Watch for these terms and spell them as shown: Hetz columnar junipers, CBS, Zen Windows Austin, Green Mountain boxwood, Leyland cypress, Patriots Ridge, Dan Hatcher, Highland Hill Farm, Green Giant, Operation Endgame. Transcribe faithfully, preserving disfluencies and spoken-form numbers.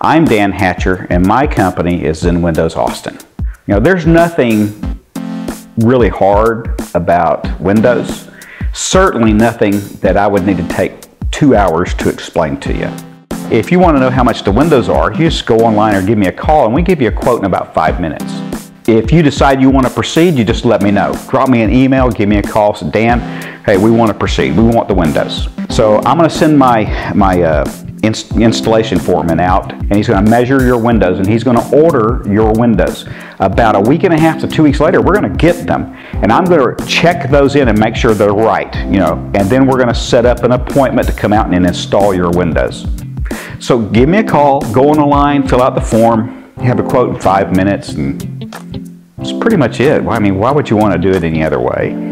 I'm Dan Hatcher and my company is Zen Windows Austin. You know, there's nothing really hard about windows. Certainly nothing that I would need to take two hours to explain to you. If you want to know how much the windows are, you just go online or give me a call and we give you a quote in about five minutes. If you decide you want to proceed, you just let me know. Drop me an email, give me a call, say, Dan, hey, we want to proceed. We want the windows. So I'm going to send my, my uh, inst installation foreman out, and he's going to measure your windows, and he's going to order your windows. About a week and a half to two weeks later, we're going to get them, and I'm going to check those in and make sure they're right, you know, and then we're going to set up an appointment to come out and install your windows. So give me a call, go online, fill out the form, have a quote in five minutes, and that's pretty much it. I mean, why would you want to do it any other way?